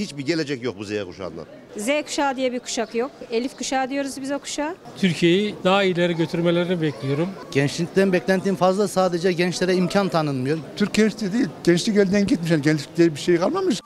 hiçbir gelecek yok bu Z kuşağından. Z kuşağı diye bir kuşak yok. Elif kuşağı diyoruz biz o kuşağa. Türkiye'yi daha ileri götürmelerini bekliyorum. Gençlikten beklentim fazla, sadece gençlere imkan tanınmıyor. Türk gençliği değil, gençlik elden gitmiş. Yani gençlik diye bir şey kalmamış.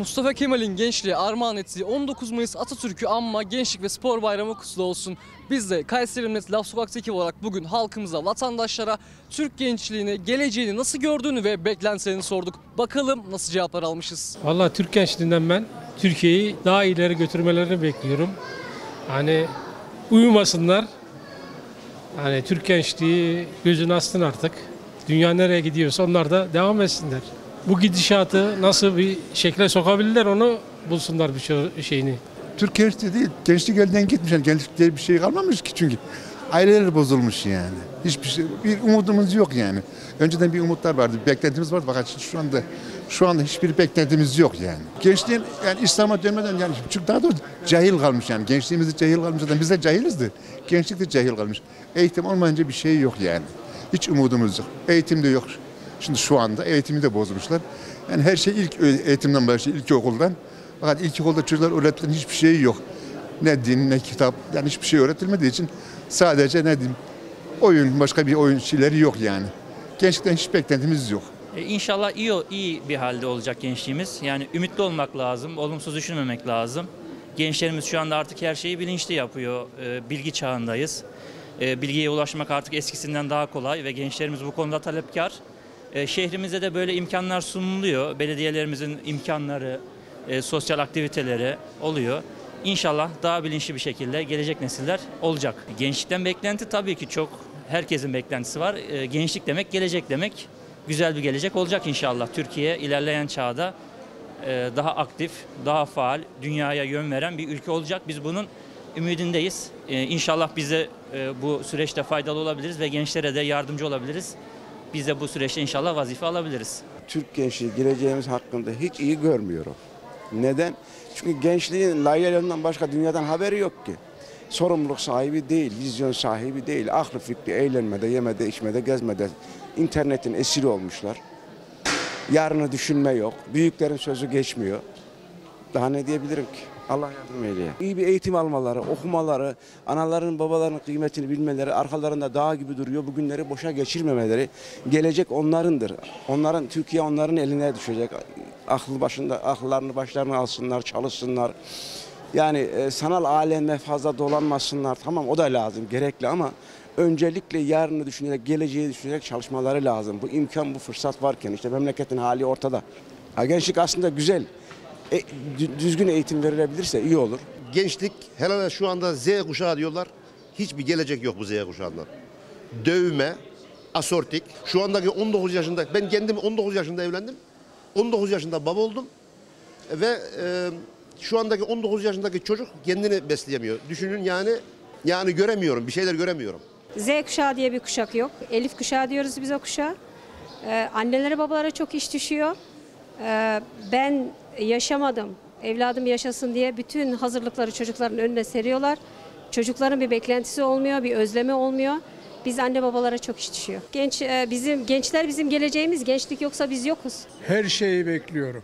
Mustafa Kemal'in gençliğe armağan ettiği 19 Mayıs Atatürk'ü anma Gençlik ve Spor Bayramı kutlu olsun. Biz de Kayseri Millet Laf Sokak'ta ekibi olarak bugün halkımıza, vatandaşlara Türk gençliğini, geleceğini nasıl gördüğünü ve beklentilerini sorduk. Bakalım nasıl cevaplar almışız. Vallahi Türk gençliğinden ben Türkiye'yi daha ileri götürmelerini bekliyorum. Hani uyumasınlar. Hani Türk gençliği gözünü açsın artık. Dünya nereye gidiyorsa onlar da devam etsinler. Bu gidişatı nasıl bir şekle sokabilirler onu bulsunlar bir şeyini. Türk gençliği değil, gençlik elden gitmiş. Yani gençlik diye bir şey kalmamış ki çünkü. Aileler bozulmuş yani. Hiçbir şey, bir umudumuz yok yani. Önceden bir umutlar vardı, bir beklentimiz vardı. Fakat şu anda hiçbir beklentimiz yok yani. Gençliğin yani İslam'a dönmeden yani çünkü daha doğrusu cahil kalmış yani. Gençliğimiz de cahil kalmış zaten. Biz de cahilizdir. Gençlik de cahil kalmış. Eğitim olmayınca bir şey yok yani. Hiç umudumuz yok. Eğitim de yok. Şimdi şu anda eğitimi de bozmuşlar. Yani her şey ilk eğitimden başlıyor, ilk okuldan. Fakat ilk okulda çocuklar öğretilen hiçbir şey yok. Ne din, ne kitap, yani hiçbir şey öğretilmediği için sadece ne diyeyim, oyun, başka bir oyun şeyleri yok yani. Gençlikten hiç beklentimiz yok. İnşallah iyi bir halde olacak gençliğimiz. Yani ümitli olmak lazım, olumsuz düşünmemek lazım. Gençlerimiz şu anda artık her şeyi bilinçli yapıyor, bilgi çağındayız. Bilgiye ulaşmak artık eskisinden daha kolay ve gençlerimiz bu konuda talepkar. Şehrimize de böyle imkanlar sunuluyor. Belediyelerimizin imkanları, sosyal aktiviteleri oluyor. İnşallah daha bilinçli bir şekilde gelecek nesiller olacak. Gençlikten beklenti tabii ki çok. Herkesin beklentisi var. Gençlik demek, gelecek demek. Güzel bir gelecek olacak inşallah. Türkiye ilerleyen çağda daha aktif, daha faal, dünyaya yön veren bir ülke olacak. Biz bunun ümidindeyiz. İnşallah biz de bu süreçte faydalı olabiliriz ve gençlere de yardımcı olabiliriz. Biz de bu süreçte inşallah vazife alabiliriz. Türk gençliği geleceğimiz hakkında hiç iyi görmüyorum. Neden? Çünkü gençliğin layığından başka dünyadan haberi yok ki. Sorumluluk sahibi değil, vizyon sahibi değil. Aklı fikri eğlenmede, yemede, içmede, gezmede, internetin esiri olmuşlar. Yarını düşünme yok, büyüklerin sözü geçmiyor. Daha ne diyebilirim ki? Allah yardım eyleye. İyi bir eğitim almaları, okumaları, anaların babaların kıymetini bilmeleri, arkalarında dağ gibi duruyor, bugünleri boşa geçirmemeleri, gelecek onlarındır. Onların, Türkiye onların eline düşecek. Akıllarını başlarına alsınlar, çalışsınlar. Yani sanal aleme fazla dolanmasınlar. Tamam, o da lazım, gerekli ama öncelikle yarını düşünerek, geleceği düşünerek çalışmaları lazım. Bu imkan, bu fırsat varken işte memleketin hali ortada. Ha, gençlik aslında güzel. Düzgün eğitim verilebilirse iyi olur. Gençlik, hele şu anda Z kuşağı diyorlar, hiçbir gelecek yok bu Z kuşağından. Dövme, asortik, şu andaki 19 yaşında, ben kendim 19 yaşında evlendim, 19 yaşında baba oldum ve şu andaki 19 yaşındaki çocuk kendini besleyemiyor. Düşünün yani göremiyorum, bir şeyler göremiyorum. Z kuşağı diye bir kuşak yok, Elif kuşağı diyoruz biz o kuşağa. Annelere babalara çok iş düşüyor. Ben yaşamadım, evladım yaşasın diye bütün hazırlıkları çocukların önüne seriyorlar. Çocukların bir beklentisi olmuyor, bir özlemi olmuyor. Biz anne babalara çok iş düşüyor. Gençler bizim geleceğimiz, gençlik yoksa biz yokuz. Her şeyi bekliyorum.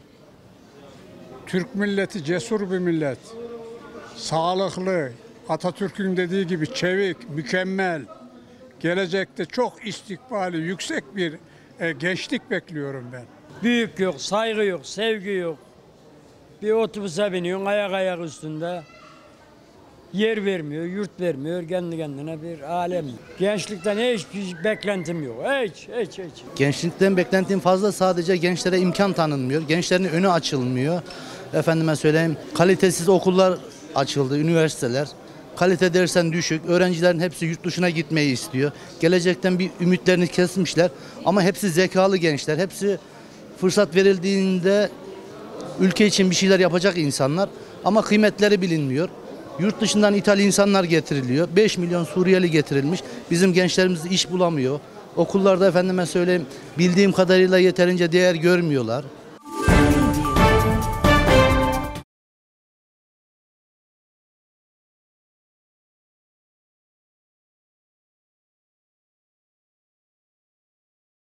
Türk milleti cesur bir millet. Sağlıklı, Atatürk'ün dediği gibi çevik, mükemmel. Gelecekte çok istikbali yüksek bir gençlik bekliyorum ben. Büyük yok, saygı yok, sevgi yok. Bir otobüse biniyorsun, ayak üstünde. Yer vermiyor, yurt vermiyor, kendi kendine bir alem. Gençlikten hiç beklentim yok, hiç. Gençlikten beklentim fazla, sadece gençlere imkan tanınmıyor. Gençlerin önü açılmıyor. Efendime söyleyeyim, kalitesiz okullar açıldı, üniversiteler. Kalite dersen düşük, öğrencilerin hepsi yurt dışına gitmeyi istiyor. Gelecekten bir ümitlerini kesmişler ama hepsi zekalı gençler, hepsi... Fırsat verildiğinde ülke için bir şeyler yapacak insanlar ama kıymetleri bilinmiyor. Yurt dışından ithal insanlar getiriliyor. 5 milyon Suriyeli getirilmiş. Bizim gençlerimiz iş bulamıyor. Okullarda efendime söyleyeyim bildiğim kadarıyla yeterince değer görmüyorlar.